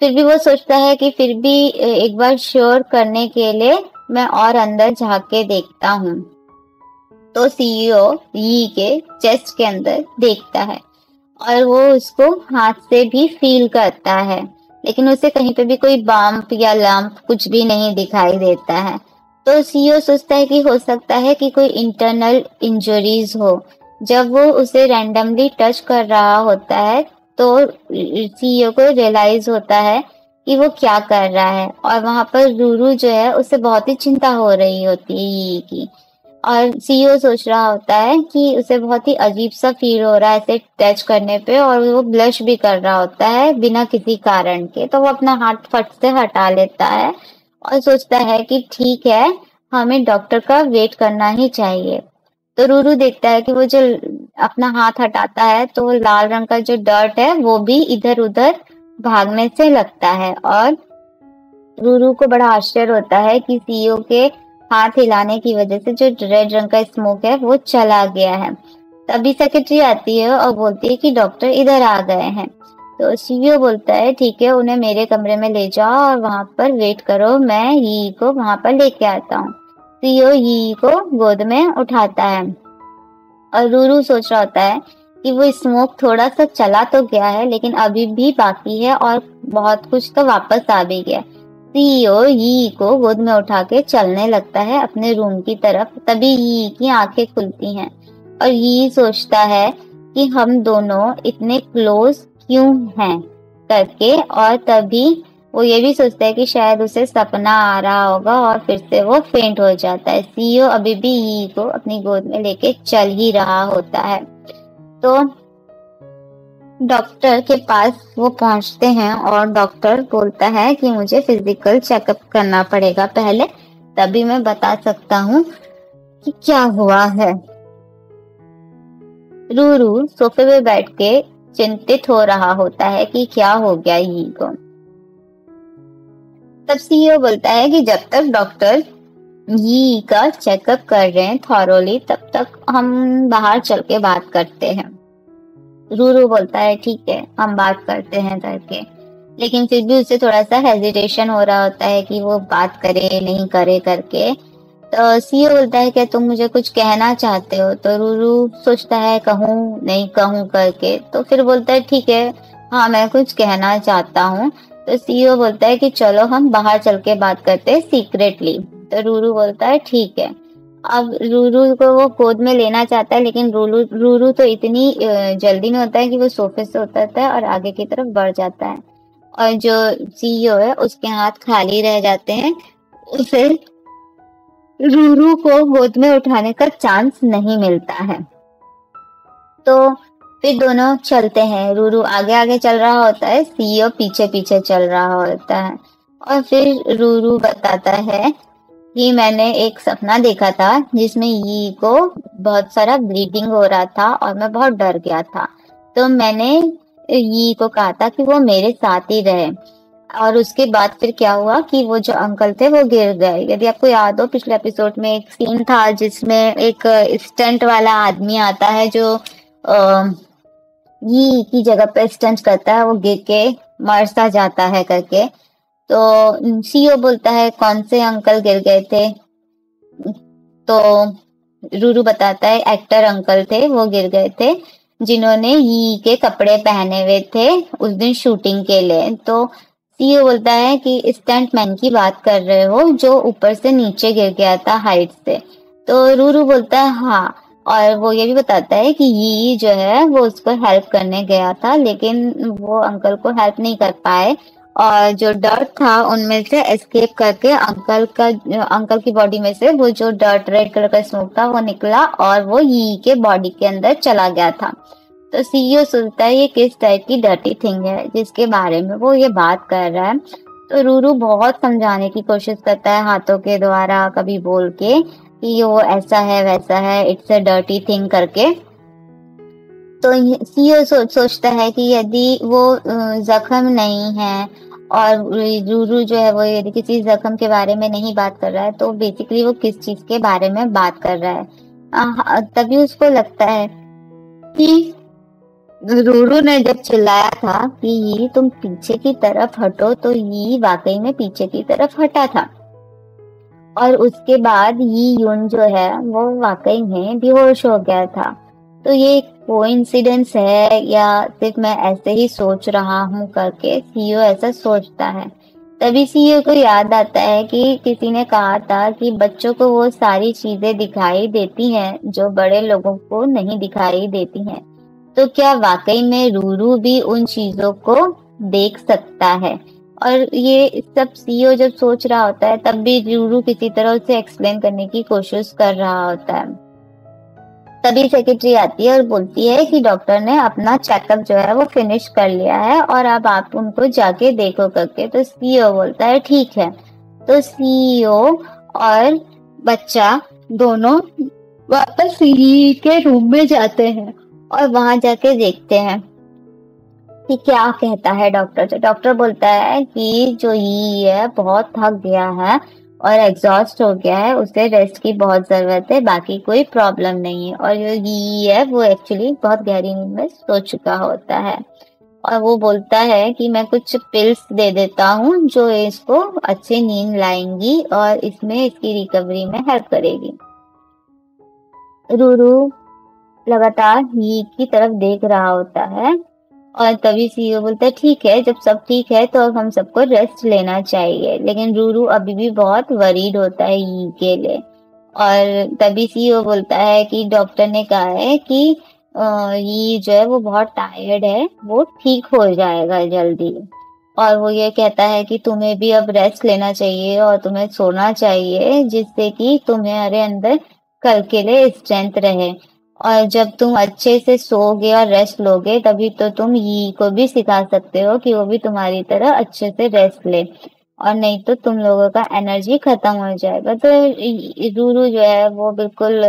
फिर भी वो सोचता है कि फिर भी एक बार श्योर करने के लिए मैं और अंदर झांक के देखता हूँ। तो सीईओ यी के चेस्ट के अंदर देखता है और वो उसको हाथ से भी फील करता है, लेकिन उसे कहीं पे भी कोई बम्प या लंप कुछ भी नहीं दिखाई देता है। तो सीईओ सोचता है कि हो सकता है कि कोई इंटरनल इंजरीज हो। जब वो उसे रैंडमली टच कर रहा होता है तो सीईओ को रियलाइज होता है कि वो क्या कर रहा है, और वहां पर रूरू जो है उसे बहुत ही चिंता हो रही होती है यी की। और सीईओ सोच रहा होता है कि उसे बहुत ही अजीब सा फील हो रहा है ऐसे टच करने पे, और वो ब्लश भी कर रहा होता है बिना किसी कारण के। तो वो अपना हाथ फट से हटा लेता है और सोचता है कि ठीक है, हमें डॉक्टर का वेट करना ही चाहिए। तो रूरू देखता है कि वो जो अपना हाथ हटाता है तो लाल रंग का जो डर्ट है वो भी इधर उधर भागने से लगता है, और रूरू को बड़ा आश्चर्य होता है कि सीईओ के हाथ हिलाने की वजह से जो रेड रंग का स्मोक है वो चला गया है। तभी सेक्रेटरी आती है और बोलती है कि डॉक्टर इधर आ गए हैं। तो सीईओ बोलता है ठीक है, उन्हें मेरे कमरे में ले जाओ और वहां पर वेट करो, मैं यी को वहां पर लेके आता हूँ। सीईओ यी को गोद में उठाता है और रूरू सोच रहा होता है कि वो स्मोक थोड़ा सा चला तो गया है लेकिन अभी भी बाकी है और बहुत कुछ तो वापस आ भी गया। सीईओ यी को गोद में उठा के चलने लगता है अपने रूम की तरफ। तभी यी की आंखें खुलती हैं और यी सोचता है कि हम दोनों इतने क्लोज क्यों हैं करके, और तभी वो ये भी सोचता है कि शायद उसे सपना आ रहा होगा और फिर से वो फेंट हो जाता है। सीईओ अभी भी यी को अपनी गोद में लेके चल ही रहा होता है। तो डॉक्टर के पास वो पहुंचते हैं और डॉक्टर बोलता है कि मुझे फिजिकल चेकअप करना पड़ेगा पहले, तभी मैं बता सकता हूँ कि क्या हुआ है। रूरू सोफे पे बैठ के चिंतित हो रहा होता है कि क्या हो गया यी को। तब सीईओ बोलता है कि जब तक डॉक्टर यी का चेकअप कर रहे हैं थॉरोली, तब तक हम बाहर चल के बात करते हैं। रूरू बोलता है ठीक है, हम बात करते हैं करके, लेकिन फिर भी उसे थोड़ा सा हेजिटेशन हो रहा होता है कि वो बात करे नहीं करे करके। तो सीईओ बोलता है कि तुम मुझे कुछ कहना चाहते हो। तो रूरू सोचता है कहूँ नहीं कहूँ करके, तो फिर बोलता है ठीक है, हाँ मैं कुछ कहना चाहता हूँ। तो सीईओ बोलता है कि चलो हम बाहर चल के बात करते हैं सीक्रेटली। तो रूरू बोलता है ठीक है। अब रूरू को वो गोद में लेना चाहता है, लेकिन रूरू तो इतनी जल्दी में होता है कि वो सोफे से उतरता है और आगे की तरफ बढ़ जाता है, और जो सीईओ है उसके हाथ खाली रह जाते हैं। उसे रूरू को गोद में उठाने का चांस नहीं मिलता है। तो फिर दोनों चलते हैं, रूरू आगे आगे चल रहा होता है, सीईओ पीछे पीछे चल रहा होता है। और फिर रूरू बताता है कि मैंने एक सपना देखा था जिसमें यी को बहुत सारा ब्लीडिंग हो रहा था और मैं बहुत डर गया था। तो मैंने यी को कहा था कि वो मेरे साथ ही रहे, और उसके बाद फिर क्या हुआ कि वो जो अंकल थे वो गिर गए। यदि आपको याद हो पिछले एपिसोड में एक सीन था जिसमें एक स्टंट वाला आदमी आता है जो यी की जगह पे स्टंट करता है, वो गिर के मर सा जाता है करके। तो सीईओ बोलता है कौन से अंकल गिर गए थे। तो रूरू बताता है एक्टर अंकल थे, वो गिर गए थे जिन्होंने यी के कपड़े पहने हुए थे उस दिन शूटिंग के लिए। तो सीईओ बोलता है कि स्टंटमैन की बात कर रहे हो जो ऊपर से नीचे गिर गया था हाइट से। तो रूरू बोलता है हाँ, और वो ये भी बताता है कि यी जो है वो उसको हेल्प करने गया था, लेकिन वो अंकल को हेल्प नहीं कर पाए, और जो डर्ट था उनमें से एस्केप करके अंकल की बॉडी में से वो जो डर्ट रेड कलर का स्मोक था वो निकला और वो यी के बॉडी के अंदर चला गया था। तो सीईओ सोचता है ये किस टाइप की डर्टी थिंग है जिसके बारे में वो ये बात कर रहा है। तो रूरू बहुत समझाने की कोशिश करता है हाथों के द्वारा, कभी बोल के कि वो ऐसा है वैसा है, इट्स अ डर्टी थिंग करके। तो सीईओ सोचता है कि यदि वो जख्म नहीं है और रूरू जो है वो यदि किसी जख्म के बारे में नहीं बात कर रहा है तो बेसिकली वो किस चीज के बारे में बात कर रहा है। तभी उसको लगता है कि रूरू ने जब चिल्लाया था कि यी तुम पीछे की तरफ हटो, तो यी वाकई में पीछे की तरफ हटा था और उसके बाद यी यून जो है वो वाकई में बेहोश हो गया था। तो ये कोइंसिडेंस है या सिर्फ मैं ऐसे ही सोच रहा हूँ करके सीईओ ऐसा सोचता है। तभी सीईओ को याद आता है कि किसी ने कहा था कि बच्चों को वो सारी चीजें दिखाई देती हैं जो बड़े लोगों को नहीं दिखाई देती हैं। तो क्या वाकई में रूरू भी उन चीजों को देख सकता है? और ये सब सीईओ जब सोच रहा होता है तब भी रूरू किसी तरह उसे एक्सप्लेन करने की कोशिश कर रहा होता है। तभी सेक्रेटरी आती है और बोलती है कि डॉक्टर ने अपना चेकअप जो है वो फिनिश कर लिया है और अब आप उनको जाके देखो करके। तो सीईओ बोलता है ठीक है। तो सीईओ और बच्चा दोनों वापस सीई के रूम में जाते हैं और वहां जाके देखते हैं कि क्या कहता है डॉक्टर। तो डॉक्टर बोलता है कि जो यी है बहुत थक गया है और एग्जॉस्ट हो गया है, उसे रेस्ट की बहुत जरूरत है, बाकी कोई प्रॉब्लम नहीं है। और जो यी है वो एक्चुअली बहुत गहरी नींद में सो चुका होता है और वो बोलता है कि मैं कुछ पिल्स दे देता हूँ जो इसको अच्छी नींद लाएंगी और इसमें इसकी रिकवरी में हेल्प करेगी। रूरू लगातार यी की तरफ देख रहा होता है और तभी सीईओ बोलता है ठीक है, जब सब ठीक है तो अब हम सबको रेस्ट लेना चाहिए। लेकिन रूरू अभी भी बहुत वरीड होता है यी के लिए। और तभी सीईओ बोलता है कि डॉक्टर ने कहा है कि यी जो है वो बहुत टायर्ड है, वो ठीक हो जाएगा जल्दी। और वो ये कहता है कि तुम्हें भी अब रेस्ट लेना चाहिए और तुम्हें सोना चाहिए जिससे कि तुम्हारे अंदर कल के लिए स्ट्रेंथ रहे। और जब तुम अच्छे से सोगे और रेस्ट लोगे तभी तो तुम यी को भी सिखा सकते हो कि वो भी तुम्हारी तरह अच्छे से रेस्ट ले, और नहीं तो तुम लोगों का एनर्जी खत्म हो जाएगा। तो रूरू जो है वो बिल्कुल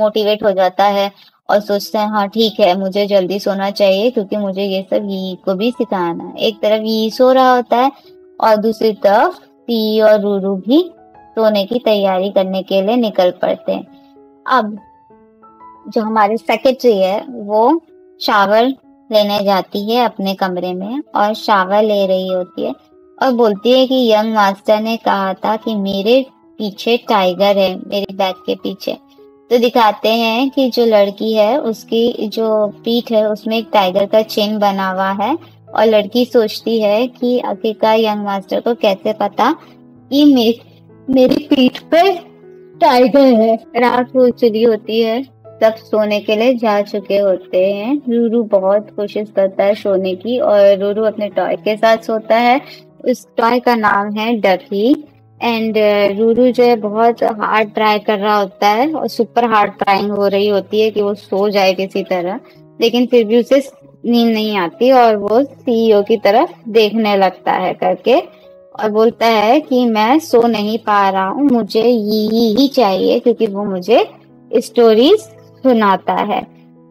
मोटिवेट हो जाता है और सोचता है हाँ ठीक है, मुझे जल्दी सोना चाहिए क्योंकि मुझे ये सब यी को भी सिखाना है। एक तरफ यी सो रहा होता है और दूसरी तरफ सी और रूरू भी सोने की तैयारी करने के लिए निकल पड़ते हैं। अब जो हमारे सेक्रेटरी है वो शावर लेने जाती है अपने कमरे में और शावर ले रही होती है और बोलती है कि यंग मास्टर ने कहा था कि मेरे पीछे टाइगर है, मेरी बैक के पीछे। तो दिखाते हैं कि जो लड़की है उसकी जो पीठ है उसमें एक टाइगर का चिन्ह बना हुआ है और लड़की सोचती है कि आखिरकार यंग मास्टर को कैसे पता कि मेरी पीठ पे टाइगर है। रात हो चुकी होती है, सब सोने के लिए जा चुके होते हैं। रूरू बहुत कोशिश करता है सोने की और रूरू अपने टॉय के साथ सोता है। उस टॉय का नाम है डकी। एंड रूरू जो है बहुत हार्ड ट्राई कर रहा होता है और सुपर हार्ड ट्राइंग हो रही होती है कि वो सो जाए किसी तरह, लेकिन फिर भी उसे नींद नहीं आती और वो सीईओ की तरफ देखने लगता है करके और बोलता है कि मैं सो नहीं पा रहा हूँ, मुझे यही चाहिए क्योंकि वो मुझे स्टोरीज सुनाता है।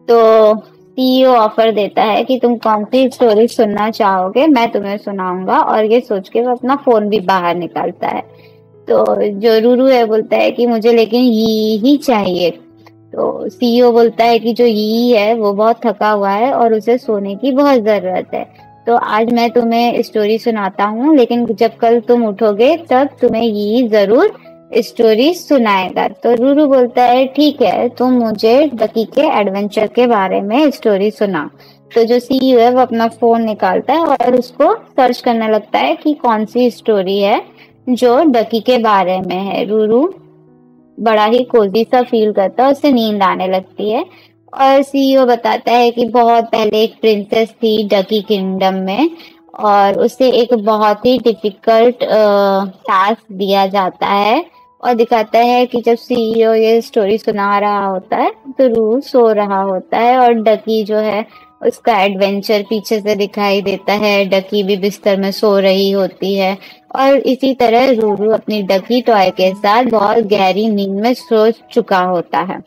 तो सीईओ ऑफर देता है कि तुम कौन सी स्टोरी सुनना चाहोगे, मैं तुम्हें सुनाऊंगा। और ये सोच के वो अपना फोन भी बाहर निकालता है। तो जो रूरू है बोलता है कि मुझे लेकिन यी ही चाहिए। तो सीईओ बोलता है कि जो यी है वो बहुत थका हुआ है और उसे सोने की बहुत जरूरत है, तो आज मैं तुम्हें स्टोरी सुनाता हूँ, लेकिन जब कल तुम उठोगे तब तुम्हें यी जरूर स्टोरी सुनाएगा। तो रूरू बोलता है ठीक है, तुम मुझे डकी के एडवेंचर के बारे में स्टोरी सुना। तो जो सीईओ है वो अपना फोन निकालता है और उसको सर्च करने लगता है कि कौन सी स्टोरी है जो डकी के बारे में है। रूरू बड़ा ही कोजी सा फील करता है, उसे नींद आने लगती है और सीईओ बताता है कि बहुत पहले एक प्रिंसेस थी डकी किंगडम में और उसे एक बहुत ही डिफिकल्ट टास्क दिया जाता है। और दिखाता है कि जब सीईओ ये स्टोरी सुना रहा होता है तो रूरू सो रहा होता है और डकी जो है उसका एडवेंचर पीछे से दिखाई देता है। डकी भी बिस्तर में सो रही होती है और इसी तरह रूरू अपनी डकी टॉय के साथ बहुत गहरी नींद में सो चुका होता है।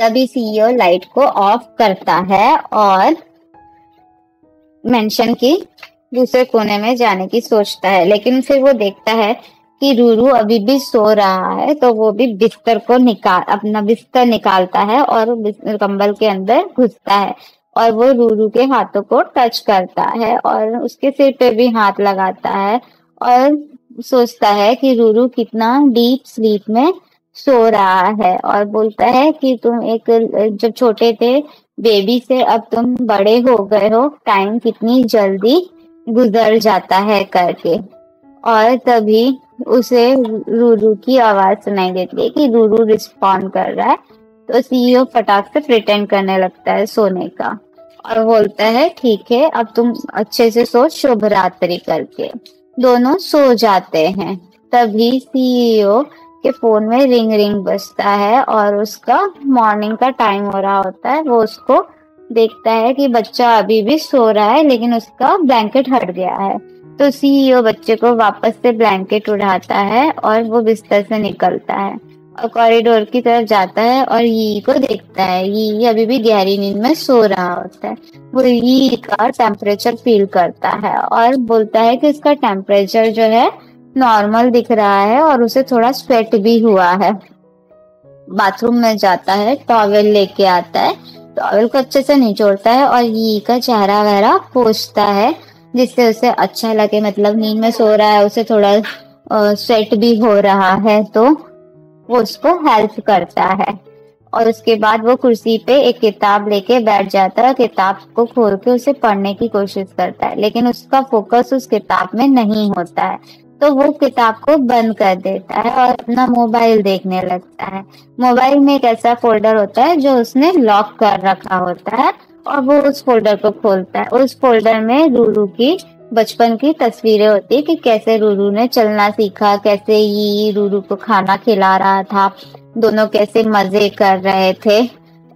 तभी सीईओ लाइट को ऑफ करता है और मेंशन की दूसरे कोने में जाने की सोचता है, लेकिन फिर वो देखता है कि रूरू अभी भी सो रहा है, तो वो भी बिस्तर को अपना बिस्तर निकालता है और कंबल के अंदर घुसता है और वो रूरू के हाथों को टच करता है और उसके सिर पे भी हाथ लगाता है और सोचता है कि रूरू कितना डीप स्लीप में सो रहा है और बोलता है कि तुम एक जब छोटे थे बेबी से अब तुम बड़े हो गए हो, टाइम कितनी जल्दी गुजर जाता है करके। और तभी उसे रूरू की आवाज सुनाई देती है कि रूरू रिस्पॉन्ड कर रहा है, तो सीईओ फटाक से प्रिटेंड करने लगता है सोने का और बोलता है ठीक है अब तुम अच्छे से सो, शुभ रात्रि करके दोनों सो जाते हैं। तभी सीईओ के फोन में रिंग बजता है और उसका मॉर्निंग का टाइम हो रहा होता है। वो उसको देखता है कि बच्चा अभी भी सो रहा है लेकिन उसका ब्लैंकेट हट गया है, तो सीईओ बच्चे को वापस से ब्लैंकेट उठाता है और वो बिस्तर से निकलता है और कॉरिडोर की तरफ जाता है और यी को देखता है। यी अभी भी गहरी नींद में सो रहा होता है। वो यी का टेम्परेचर फील करता है और बोलता है कि उसका टेम्परेचर जो है नॉर्मल दिख रहा है और उसे थोड़ा स्वेट भी हुआ है। बाथरूम में जाता है, टॉवेल लेके आता है, टॉवेल को अच्छे से निचोड़ता है और यी का चेहरा वहरा पोंछता है जिससे उसे अच्छा लगे, मतलब नींद में सो रहा है, उसे थोड़ा स्वेट भी हो रहा है, तो वो उसको हेल्प करता है। और उसके बाद वो कुर्सी पे एक किताब लेके बैठ जाता है और किताब को खोल के उसे पढ़ने की कोशिश करता है, लेकिन उसका फोकस उस किताब में नहीं होता है, तो वो किताब को बंद कर देता है और अपना मोबाइल देखने लगता है। मोबाइल में एक ऐसा फोल्डर होता है जो उसने लॉक कर रखा होता है और वो उस फोल्डर को खोलता है। उस फोल्डर में रूरू की बचपन की तस्वीरें होती है कि कैसे रूरू ने चलना सीखा, कैसे यी रूरू को खाना खिला रहा था, दोनों कैसे मजे कर रहे थे।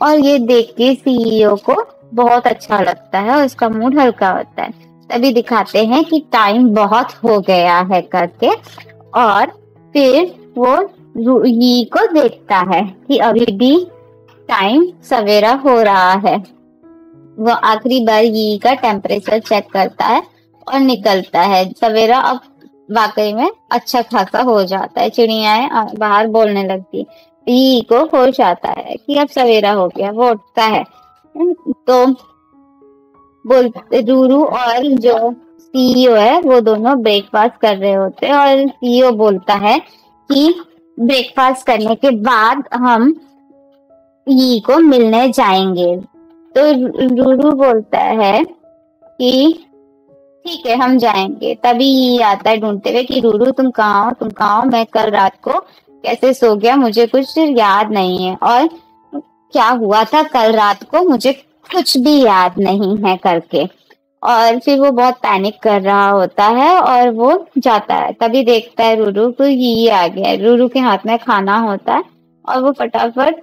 और ये देख के सीईओ को बहुत अच्छा लगता है और उसका मूड हल्का होता है। तभी दिखाते हैं कि टाइम बहुत हो गया है करके, और फिर वो यी को देखता है कि अभी भी टाइम सवेरा हो रहा है। वो आखिरी बार यी का टेम्परेचर चेक करता है और निकलता है। सवेरा अब वाकई में अच्छा खासा हो जाता है, चिड़ियाएं बाहर बोलने लगती। यी को होश आता है कि अब सवेरा हो गया, वो उठता है। तो रूरू और जो सीईओ है वो दोनों ब्रेकफास्ट कर रहे होते हैं और सीईओ बोलता है कि ब्रेकफास्ट करने के बाद हम यी को मिलने जाएंगे। तो रूरू बोलता है कि ठीक है हम जाएंगे। तभी यी आता है ढूंढते हुए कि रूरू तुम कहाँ हो, मैं कल रात को कैसे सो गया मुझे कुछ याद नहीं है और क्या हुआ था कल रात को मुझे कुछ भी याद नहीं है करके। और फिर वो बहुत पैनिक कर रहा होता है और वो जाता है। तभी देखता है रूरू को यी आ गया है, रूरू के हाथ में खाना होता है और वो फटाफट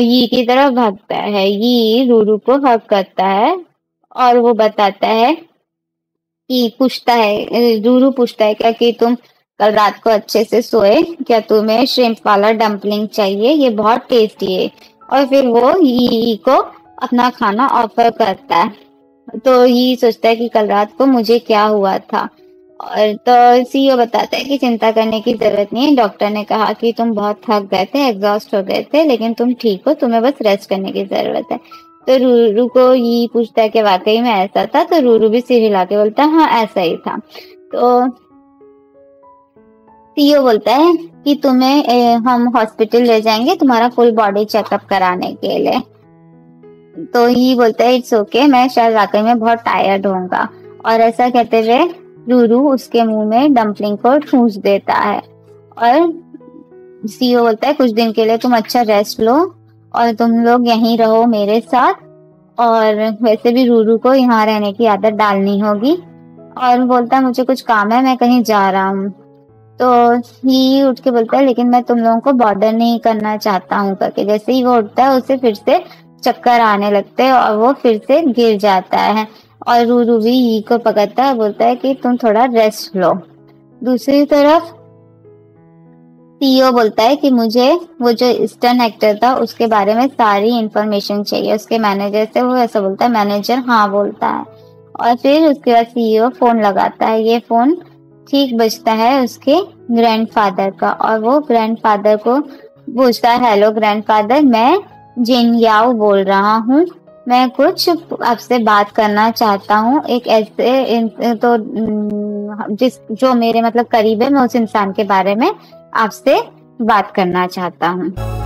यी की तरफ भागता है। यी रूरू को हग करता है और वो बताता है कि पूछता है, रूरू पूछता है क्या कि तुम कल रात को अच्छे से सोए, क्या तुम्हें श्रिम्प वाला डम्पलिंग चाहिए, ये बहुत टेस्टी है। और फिर वो यी को अपना खाना ऑफर करता है। तो यी सोचता है कि कल रात को मुझे क्या हुआ था, और तो सीईओ बताता है कि चिंता करने की जरूरत नहीं है, डॉक्टर ने कहा कि तुम बहुत थक गए थे, एग्जॉस्ट हो गए थे, लेकिन तुम ठीक हो, तुम्हें बस रेस्ट करने की जरूरत है। तो रूरू को यी पूछता है कि वाकई में ऐसा था, तो रूरू भी सिर हिला के बोलता है हाँ ऐसा ही था। तो सीईओ बोलता है कि तुम्हें हम हॉस्पिटल ले जाएंगे तुम्हारा फुल बॉडी चेकअप कराने के लिए। तो यी बोलता है इट्स ओके, मैं शायद वाकई में बहुत टायर्ड होऊंगा। और ऐसा कहते हुए रूरू उसके मुंह में डम्पलिंग को ठूंस देता है। और सीईओ बोलता है कुछ दिन के लिए तुम अच्छा रेस्ट लो और तुम लोग यहीं रहो मेरे साथ, और वैसे भी रूरू को यहाँ रहने की आदत डालनी होगी। और बोलता है मुझे कुछ काम है, मैं कहीं जा रहा हूँ। तो यी उठ के बोलता है लेकिन मैं तुम लोगों को बॉर्डर नहीं करना चाहता हूँ करके। जैसे ही वो उठता है उसे फिर से चक्कर आने लगते हैं और वो फिर से गिर जाता है। और रूरू भी यी को पकड़ता है, बोलता है कि तुम थोड़ा रेस्ट लो। दूसरी तरफ सीईओ बोलता है कि मुझे वो जो ईस्टर्न एक्टर था उसके बारे में सारी इंफॉर्मेशन चाहिए। उसके मैनेजर से वो ऐसा बोलता है, मैनेजर हाँ बोलता है। और फिर उसके बाद सीईओ फोन लगाता है। ये फोन ठीक बजता है उसके ग्रैंडफादर का और वो ग्रैंडफादर को पूछता है, हेलो ग्रैंडफादर, मैं जिनयाओ बोल रहा हूँ, मैं कुछ आपसे बात करना चाहता हूँ। एक ऐसे तो जिस जो मेरे मतलब करीब है, मैं उस इंसान के बारे में आपसे बात करना चाहता हूँ।